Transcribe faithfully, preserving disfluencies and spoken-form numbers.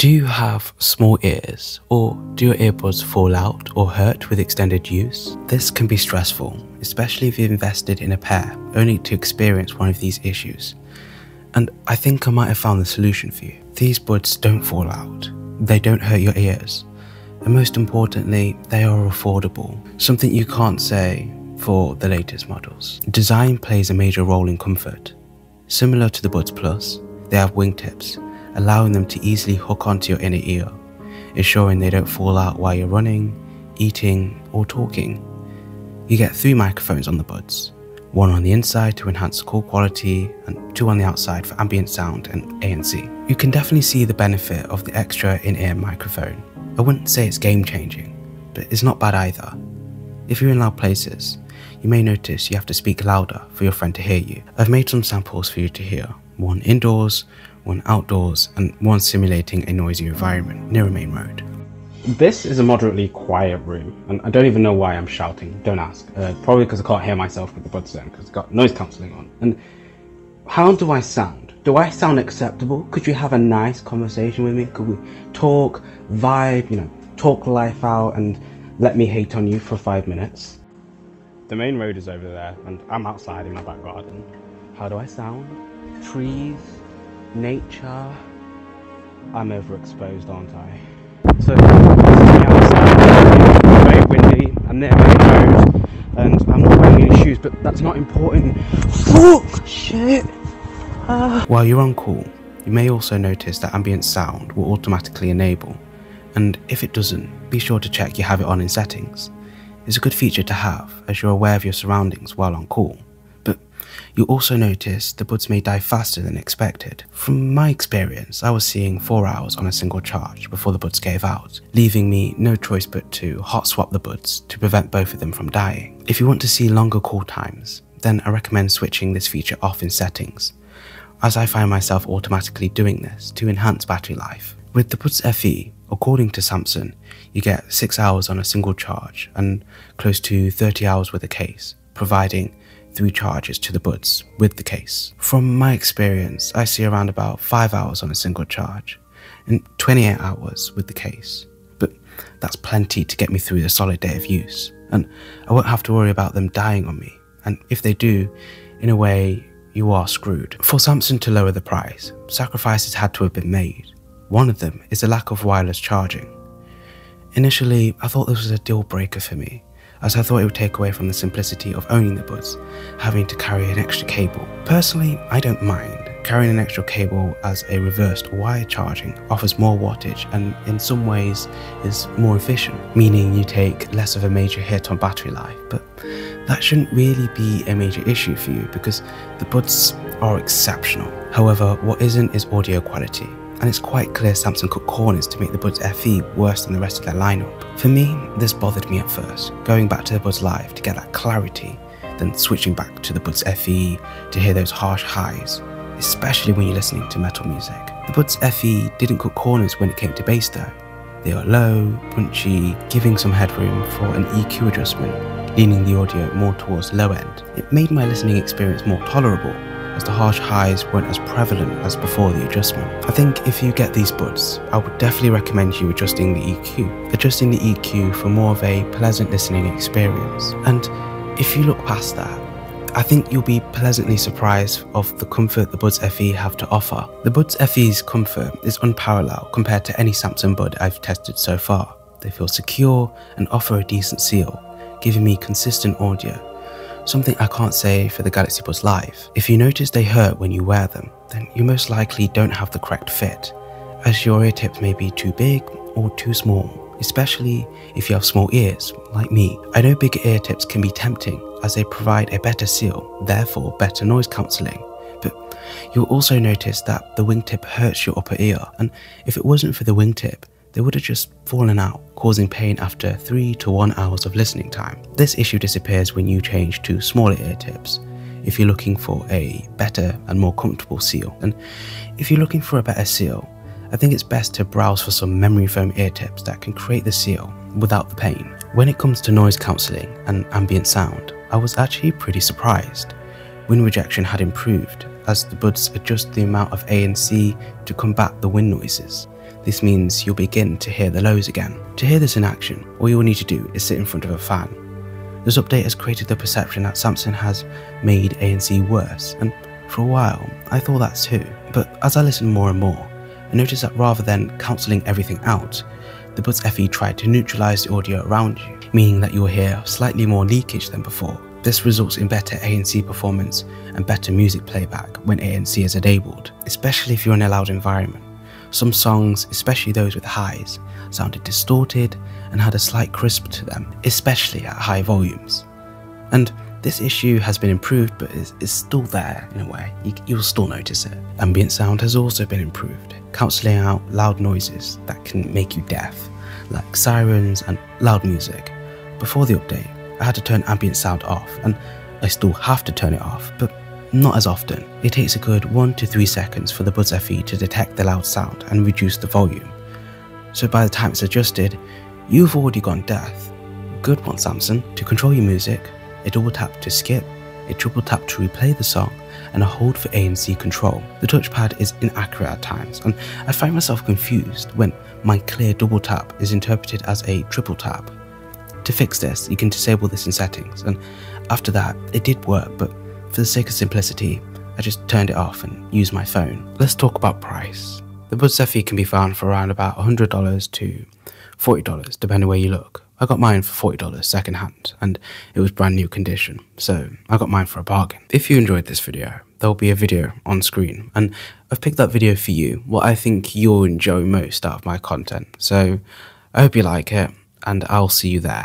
Do you have small ears, or do your earbuds fall out or hurt with extended use? This can be stressful, especially if you've invested in a pair only to experience one of these issues. And I think I might have found the solution for you. These buds don't fall out, they don't hurt your ears, and most importantly, they are affordable, something you can't say for the latest models. Design plays a major role in comfort. Similar to the Buds Plus, they have wingtips, allowing them to easily hook onto your inner ear, ensuring they don't fall out while you're running, eating, or talking. You get three microphones on the buds, one on the inside to enhance call quality, and two on the outside for ambient sound and A N C. You can definitely see the benefit of the extra in-ear microphone. I wouldn't say it's game-changing, but it's not bad either. If you're in loud places, you may notice you have to speak louder for your friend to hear you. I've made some samples for you to hear, one indoors, one outdoors, and one simulating a noisy environment near a main road. This is a moderately quiet room, and I don't even know why I'm shouting, don't ask. Uh, probably because I can't hear myself with the buds in, because it's got noise cancelling on. And how do I sound? Do I sound acceptable? Could you have a nice conversation with me? Could we talk, vibe, you know, talk life out and let me hate on you for five minutes? The main road is over there, and I'm outside in my back garden. How do I sound? Trees? Nature. I'm overexposed, aren't I? So outside, very windy, I'm near my road, and I'm not wearing any shoes, but that's not important. Fuck shit. Uh. While you're on call, you may also notice that ambient sound will automatically enable, and if it doesn't, be sure to check you have it on in settings. It's a good feature to have as you're aware of your surroundings while on call. You'll also notice the buds may die faster than expected. From my experience, I was seeing four hours on a single charge before the buds gave out, leaving me no choice but to hot swap the buds to prevent both of them from dying. If you want to see longer call times, then I recommend switching this feature off in settings, as I find myself automatically doing this to enhance battery life. With the Buds F E, according to Samsung, you get six hours on a single charge and close to thirty hours with a case, providing three charges to the buds with the case. From my experience, I see around about five hours on a single charge and twenty-eight hours with the case, but that's plenty to get me through a solid day of use, and I won't have to worry about them dying on me, and if they do, in a way, you are screwed. For Samsung to lower the price, sacrifices had to have been made. One of them is the lack of wireless charging. Initially, I thought this was a deal breaker for me, as I thought it would take away from the simplicity of owning the buds, having to carry an extra cable. Personally, I don't mind carrying an extra cable, as a reversed wire charging offers more wattage and in some ways is more efficient, meaning you take less of a major hit on battery life, but that shouldn't really be a major issue for you because the buds are exceptional. However, what isn't is audio quality, and it's quite clear Samsung cut corners to make the Buds F E worse than the rest of their lineup. For me, this bothered me at first, going back to the Buds Live to get that clarity, then switching back to the Buds F E to hear those harsh highs, especially when you're listening to metal music. The Buds F E didn't cut corners when it came to bass though. They are low, punchy, giving some headroom for an E Q adjustment, leaning the audio more towards low end. It made my listening experience more tolerable, as the harsh highs weren't as prevalent as before the adjustment. I think if you get these buds, I would definitely recommend you adjusting the E Q. Adjusting the E Q for more of a pleasant listening experience. And if you look past that, I think you'll be pleasantly surprised of the comfort the Buds F E have to offer. The Buds F E's comfort is unparalleled compared to any Samsung bud I've tested so far. They feel secure and offer a decent seal, giving me consistent audio. Something I can't say for the Galaxy Buds Live. If you notice they hurt when you wear them, then you most likely don't have the correct fit, as your ear tips may be too big or too small, especially if you have small ears, like me. I know bigger ear tips can be tempting as they provide a better seal, therefore better noise cancelling, but you'll also notice that the wingtip hurts your upper ear, and if it wasn't for the wingtip, they would have just fallen out, causing pain after three to one hours of listening time. This issue disappears when you change to smaller ear tips, if you're looking for a better and more comfortable seal. And if you're looking for a better seal, I think it's best to browse for some memory foam ear tips that can create the seal without the pain. When it comes to noise cancelling and ambient sound, I was actually pretty surprised. Wind rejection had improved, as the buds adjust the amount of A N C to combat the wind noises. This means you'll begin to hear the lows again. To hear this in action, all you will need to do is sit in front of a fan. This update has created the perception that Samsung has made A N C worse, and for a while I thought that too, but as I listened more and more, I noticed that rather than cancelling everything out, the Buds F E tried to neutralise the audio around you, meaning that you will hear slightly more leakage than before. This results in better A N C performance and better music playback when A N C is enabled, especially if you're in a loud environment. Some songs, especially those with highs, sounded distorted and had a slight crisp to them, especially at high volumes. And this issue has been improved, but is, is still there in a way. You, you'll still notice it. Ambient sound has also been improved, cancelling out loud noises that can make you deaf, like sirens and loud music. Before the update, I had to turn ambient sound off, and I still have to turn it off, but not as often. It takes a good one to three seconds for the Buds F E to detect the loud sound and reduce the volume. So by the time it's adjusted, you've already gone deaf. Good one, Samsung. To control your music, a double tap to skip, a triple tap to replay the song, and a hold for A N C control. The touchpad is inaccurate at times, and I find myself confused when my clear double tap is interpreted as a triple tap. To fix this, you can disable this in settings, and after that, it did work, but for the sake of simplicity, I just turned it off and used my phone. Let's talk about price. The Buds F E can be found for around about one hundred dollars to forty dollars, depending where you look. I got mine for forty dollars second hand, and it was brand new condition, so I got mine for a bargain. If you enjoyed this video, there will be a video on screen, and I've picked that video for you, what I think you'll enjoy most out of my content. So I hope you like it, and I'll see you there.